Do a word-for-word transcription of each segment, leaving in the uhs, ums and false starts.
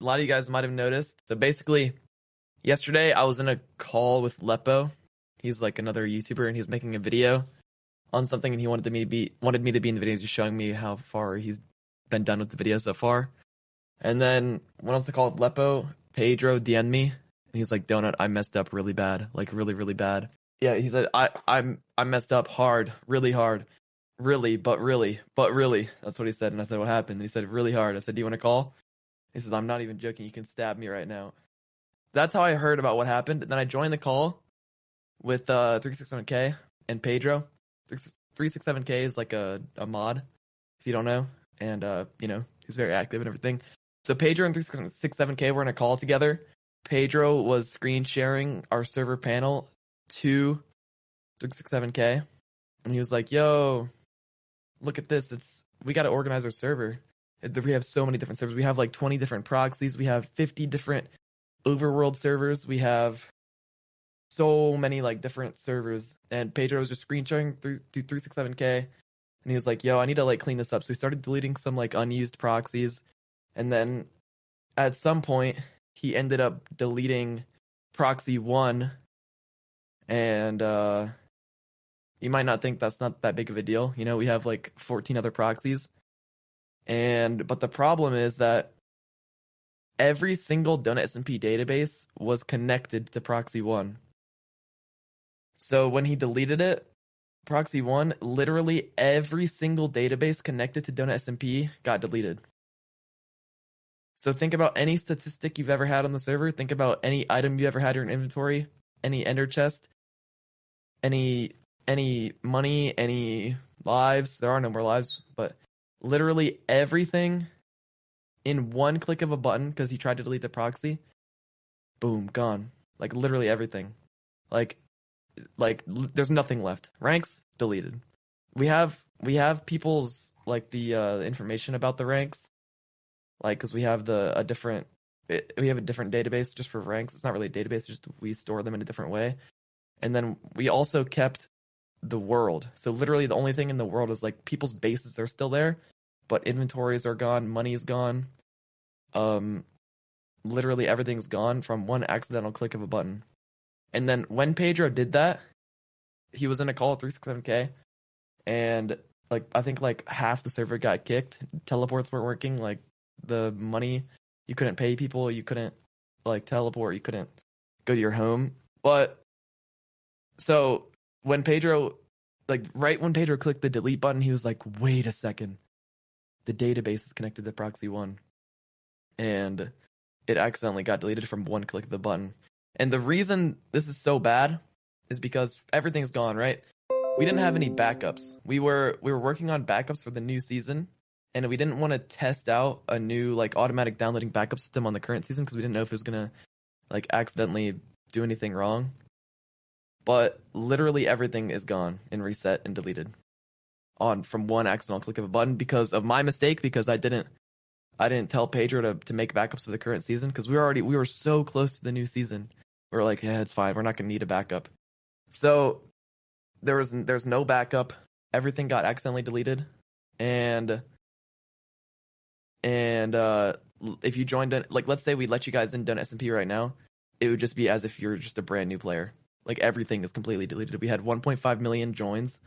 a lot of you guys might have noticed. So basically, yesterday I was in a call with Leppo. He's like another YouTuber, and he's making a video on something, and he wanted me to be wanted me to be in the video. He's just showing me how far he's been done with the video so far. And then when I was on the call with Leppo, Pedro D M'd me, and he's like, "Donut, I messed up really bad, like really, really bad." Yeah, he said, "I, I'm, I messed up hard, really hard, really, but really, but really." That's what he said, and I said, "What happened?" And he said, "Really hard." I said, "Do you want to call?" He says, "I'm not even joking. You can stab me right now." That's how I heard about what happened. And then I joined the call with uh, three sixty-seven K and Pedro. three sixty-seven K is like a, a mod, if you don't know, and uh, you know, he's very active and everything. So Pedro and three sixty-seven K were in a call together. Pedro was screen sharing our server panel to three sixty-seven K, and he was like, "Yo, look at this. It's we got to organize our server. We have so many different servers. We have like twenty different proxies. We have fifty different overworld servers. We have so many like different servers." And Pedro was just screen sharing through to three sixty-seven K, and he was like, "Yo, I need to like clean this up." So he started deleting some like unused proxies. And then at some point, he ended up deleting proxy one. And uh, you might not think that's not that big of a deal. You know, we have like fourteen other proxies. And but the problem is that every single Donut S M P database was connected to proxy one. So when he deleted it, proxy one, literally every single database connected to Donut S M P got deleted. So think about any statistic you've ever had on the server. Think about any item you ever had in your inventory, any ender chest, any any money, any lives. There are no more lives, but literally everything in one click of a button, because he tried to delete the proxy, boom, gone. Like literally everything. Like like l- there's nothing left. Ranks deleted. We have we have people's like the uh, information about the ranks. Like, because we have the a different, it, we have a different database just for ranks. It's not really a database, it's just we store them in a different way. And then we also kept the world. So literally the only thing in the world is like people's bases are still there, but inventories are gone, money's gone. Um, literally everything's gone from one accidental click of a button. And then when Pedro did that, he was in a call at three sixty-seven K, and like I think like half the server got kicked. Teleports weren't working. Like, the money, you couldn't pay people, you couldn't like teleport, you couldn't go to your home. But so when Pedro, like right when Pedro clicked the delete button, he was like, "Wait a second, the database is connected to proxy one," and it accidentally got deleted from one click of the button. And the reason this is so bad is because everything's gone, right? We didn't have any backups. We were we were working on backups for the new season. And we didn't want to test out a new like automatic downloading backup system on the current season because we didn't know if it was gonna like accidentally do anything wrong. But literally everything is gone and reset and deleted on from one accidental click of a button because of my mistake, because I didn't I didn't tell Pedro to, to make backups for the current season because we were already we were so close to the new season. We were like, yeah, it's fine, we're not gonna need a backup. So there was there's no backup. Everything got accidentally deleted, and And uh, if you joined, like, let's say we let you guys in Donut S M P right now, it would just be as if you're just a brand new player. Like, everything is completely deleted. We had one point five million joins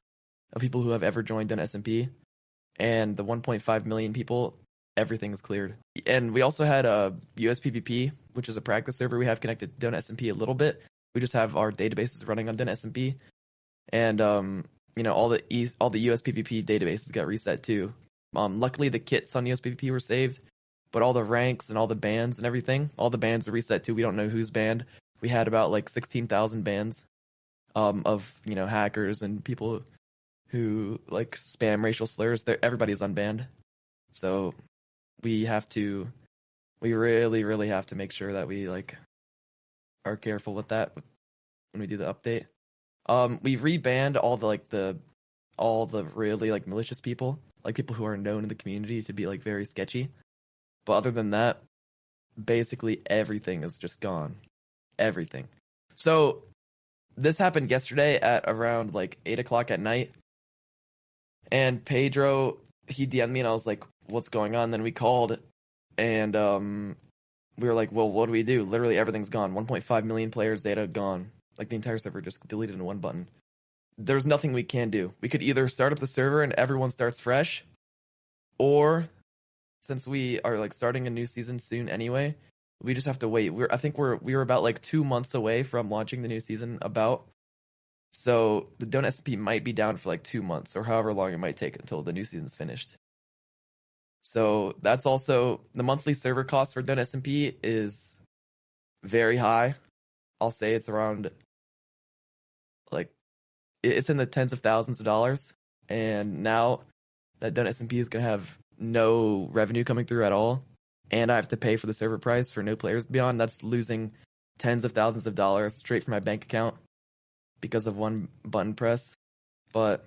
of people who have ever joined Donut S M P, and the one point five million people, everything is cleared. And we also had a U S P V P, which is a practice server we have connected to Donut S M P a little bit. We just have our databases running on Donut S M P, and um, you know, all the e- all the U S P V P databases got reset too. Um, luckily, the kits on U S P V P were saved, but all the ranks and all the bans and everything, all the bans are reset too. We don't know who's banned. We had about like sixteen thousand bans um, of, you know, hackers and people who like spam racial slurs. They're, everybody's unbanned. So we have to, we really, really have to make sure that we like are careful with that when we do the update. Um, we rebanned all the like the, all the really like malicious people. Like people who are known in the community to be like very sketchy. But other than that, basically everything is just gone. Everything. So this happened yesterday at around like eight o'clock at night. And Pedro, he D M'd me and I was like, "What's going on?" Then we called, and um we were like, well, what do we do? Literally everything's gone. one point five million players' data gone. Like the entire server just deleted in one button. There's nothing we can do. We could either start up the server and everyone starts fresh, or since we are like starting a new season soon anyway, we just have to wait. We're I think we're we were about like two months away from launching the new season about. So the Donut S M P might be down for like two months or however long it might take until the new season's finished. So that's also the monthly server cost for Donut S M P is very high. I'll say it's around like it's in the tens of thousands of dollars. And now that Donut S M P is going to have no revenue coming through at all, and I have to pay for the server price for no players to be on, that's losing tens of thousands of dollars straight from my bank account because of one button press. But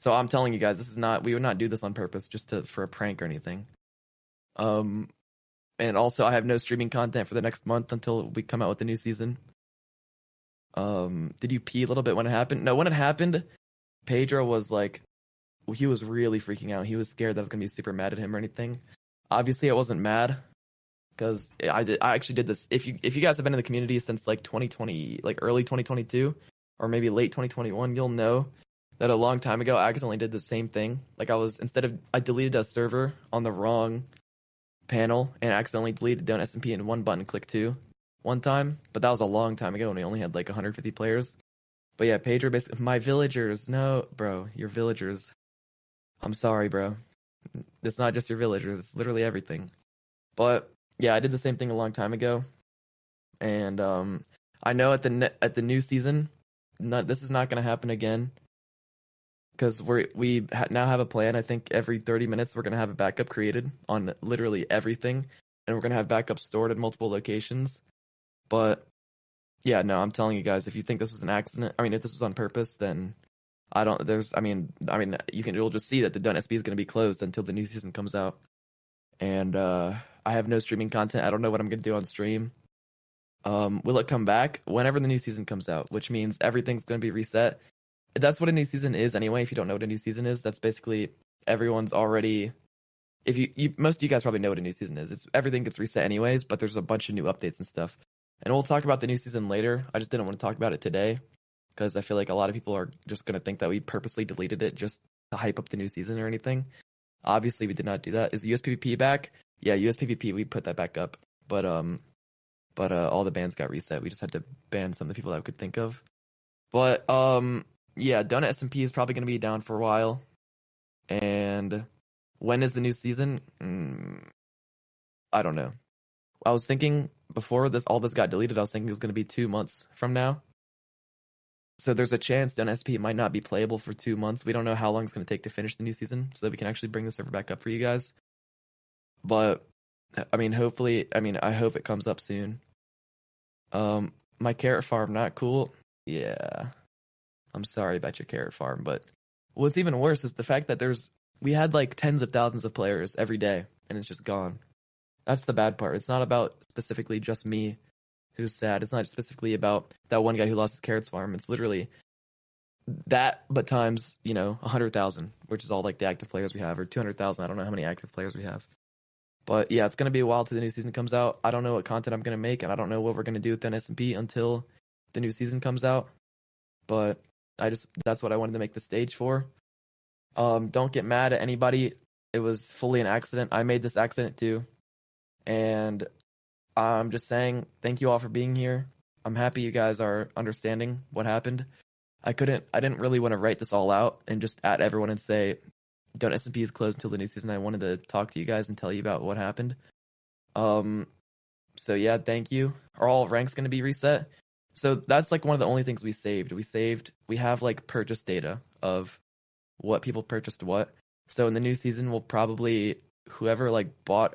so I'm telling you guys, this is not, we would not do this on purpose just to, for a prank or anything. Um, and also I have no streaming content for the next month until we come out with the new season. Um, did you pee a little bit when it happened? No, when it happened, Pedro was like, he was really freaking out. He was scared that I was going to be super mad at him or anything. Obviously I wasn't mad because I did, I actually did this. If you, if you guys have been in the community since like twenty twenty, like early twenty twenty-two, or maybe late twenty twenty-one, you'll know that a long time ago I accidentally did the same thing. Like I was, instead of, I deleted a server on the wrong panel and accidentally deleted Donut S M P in one button click two one time. But that was a long time ago and we only had like one hundred fifty players. But yeah, Pedro basically, my villagers, no, bro, your villagers. I'm sorry, bro. It's not just your villagers, it's literally everything. But yeah, I did the same thing a long time ago. And um, I know at the ne- at the new season, not, this is not going to happen again because we we ha- now have a plan. I think every thirty minutes we're going to have a backup created on literally everything, and we're going to have backups stored at multiple locations. But yeah, no, I'm telling you guys, if you think this was an accident, I mean, if this was on purpose, then I don't. There's. I mean. I mean. You can. You'll just see that the Donut S M P is going to be closed until the new season comes out. And uh, I have no streaming content. I don't know what I'm going to do on stream. Um, will it come back whenever the new season comes out? Which means everything's going to be reset. That's what a new season is anyway. If you don't know what a new season is, that's basically everyone's already. If you, you most of you guys probably know what a new season is. It's everything gets reset anyways. But there's a bunch of new updates and stuff. And we'll talk about the new season later. I just didn't want to talk about it today, because I feel like a lot of people are just going to think that we purposely deleted it just to hype up the new season or anything. Obviously, we did not do that. Is the U S P V P back? Yeah, U S P V P, we put that back up. But um, but uh, all the bans got reset. We just had to ban some of the people that we could think of. But um, yeah, Donut S M P is probably going to be down for a while. And when is the new season? Mm, I don't know. I was thinking before this all this got deleted, I was thinking it was going to be two months from now. So there's a chance Donut S M P might not be playable for two months. We don't know how long it's going to take to finish the new season so that we can actually bring the server back up for you guys. But, I mean, hopefully, I mean, I hope it comes up soon. Um, my carrot farm, not cool. Yeah. I'm sorry about your carrot farm, but what's even worse is the fact that there's, we had like tens of thousands of players every day and it's just gone. That's the bad part. It's not about specifically just me who's sad. It's not specifically about that one guy who lost his carrots farm. It's literally that, but times, you know, one hundred thousand, which is all, like, the active players we have, or two hundred thousand. I don't know how many active players we have. But, yeah, it's going to be a while till the new season comes out. I don't know what content I'm going to make, and I don't know what we're going to do with Donut S M P until the new season comes out. But I just that's what I wanted to make the stage for. Um, don't get mad at anybody. It was fully an accident. I made this accident, too. And I'm just saying thank you all for being here. I'm happy you guys are understanding what happened. I couldn't, I didn't really want to write this all out and just at everyone and say, Donut S M P is closed until the new season. I wanted to talk to you guys and tell you about what happened. Um, so yeah, thank you. Are all ranks going to be reset? So that's like one of the only things we saved. We saved, we have like purchase data of what people purchased what. So in the new season, we'll probably, whoever like bought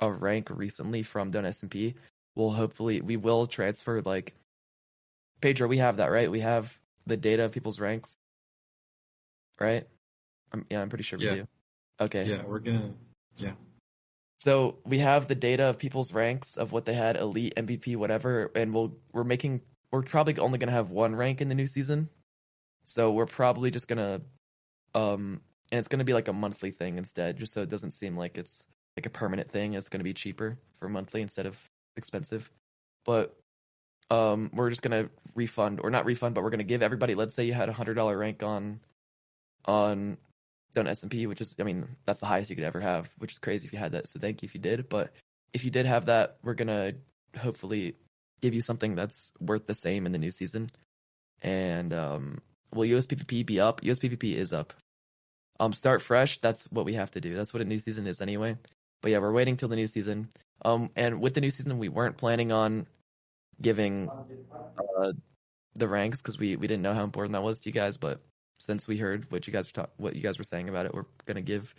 a rank recently from Donut S M P will hopefully we will transfer like Pedro. We have that, right? We have the data of people's ranks, right? I'm, yeah, I'm pretty sure we yeah. do. Okay. Yeah, we're gonna. Yeah. So we have the data of people's ranks of what they had, elite, M V P, whatever, and we'll we're making we're probably only gonna have one rank in the new season, so we're probably just gonna um and it's gonna be like a monthly thing instead, just so it doesn't seem like it's. like a permanent thing is going to be cheaper for monthly instead of expensive. But um, we're just going to refund, or not refund, but we're going to give everybody, let's say you had a one hundred dollars rank on on Donut S M P, which is, I mean, that's the highest you could ever have, which is crazy if you had that. So thank you if you did. But if you did have that, we're going to hopefully give you something that's worth the same in the new season. And um, will U S P V P be up? U S P V P is up. Um, start fresh. That's what we have to do. That's what a new season is anyway. But yeah, we're waiting till the new season. Um, and with the new season, we weren't planning on giving uh, the ranks because we, we didn't know how important that was to you guys. But since we heard what you guys were ta- what you guys were saying about it, we're gonna give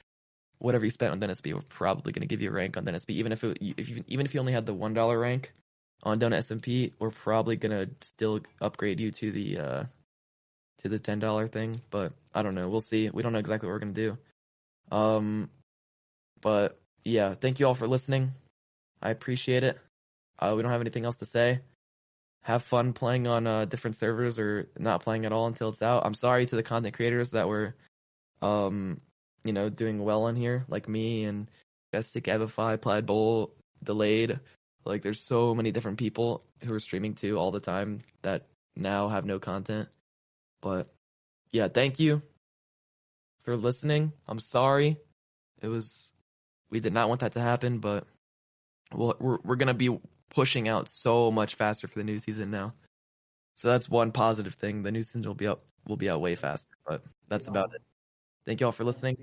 whatever you spent on Donut S M P. We're probably gonna give you a rank on Donut S M P, even if it, if you, even if you only had the one dollar rank on Donut S M P. We're probably gonna still upgrade you to the uh, to the ten dollar thing. But I don't know. We'll see. We don't know exactly what we're gonna do. Um, but yeah, thank you all for listening. I appreciate it. Uh, we don't have anything else to say. Have fun playing on uh, different servers or not playing at all until it's out. I'm sorry to the content creators that were, um, you know, doing well on here, like me and Bestick, Evify, Plaid Bowl, Delayed. Like, there's so many different people who are streaming to all the time that now have no content. But yeah, thank you for listening. I'm sorry. It was, we did not want that to happen, but we'll, we're we're gonna be pushing out so much faster for the new season now, so that's one positive thing. The new season will be up, will be out way faster. But that's about it. Thank you all for listening,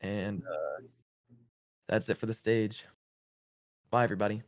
and uh, that's it for the stage. Bye, everybody.